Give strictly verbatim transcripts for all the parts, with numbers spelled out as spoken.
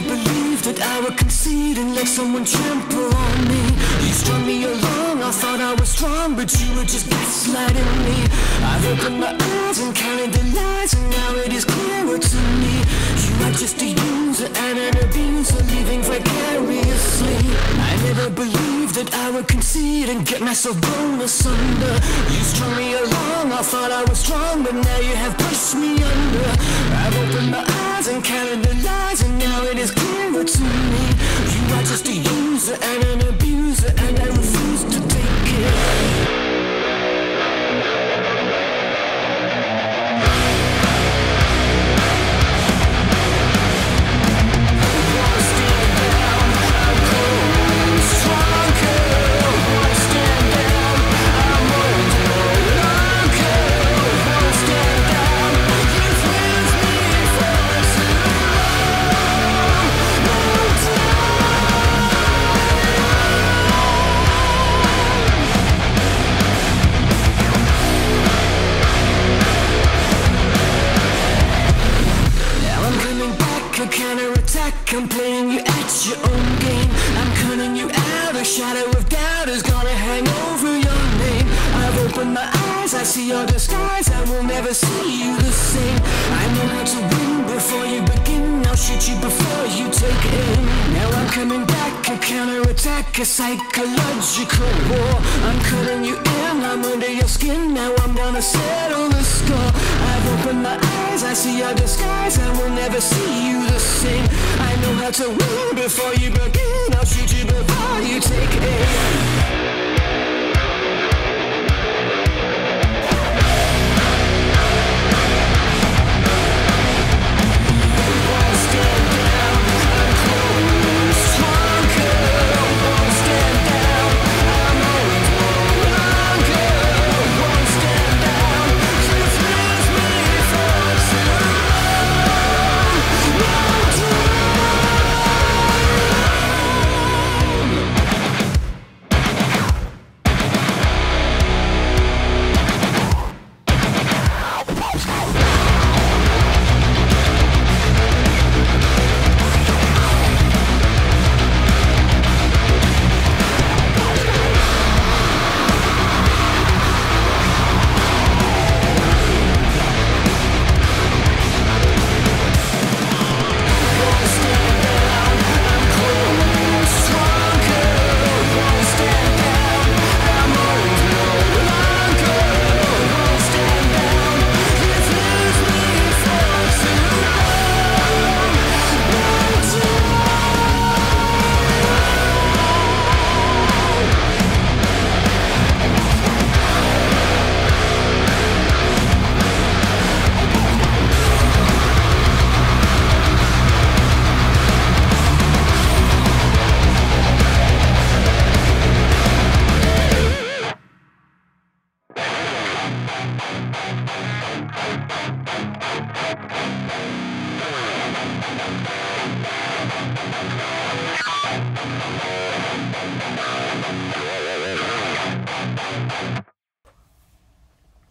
never believed that I would concede and let someone trample on me. You strung me along, I thought I was strong, but you were just gaslighting me. I've opened my eyes and counted the lies, and now it is clearer to me. You are just a user and an abuser, living vicariously. I never believed that I would concede and get myself blown asunder. You strung me along, I thought I was strong, but now you have pushed me under. I've opened my eyes and counted the lies, and now it is clearer to me. You are just a user and an abuser, and I refuse to take it. I'm playing you at your own game. I'm cutting you out. A shadow of doubt is gonna hang over your name. I've opened my eyes, I see your disguise. I will never see you the same. I know how to win before you begin. I'll shoot you before you take aim. Now I'm coming back, a counterattack, a psychological war. I'm cutting you in, I'm under your skin. Now I'm gonna settle the score. I've opened my eyes, I see your disguise. I will never see you the same. I know how to win before you begin. I'll shoot you before you take aim.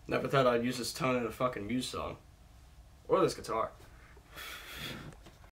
Never thought I'd use this tone in a fucking MUSE song. Or this guitar.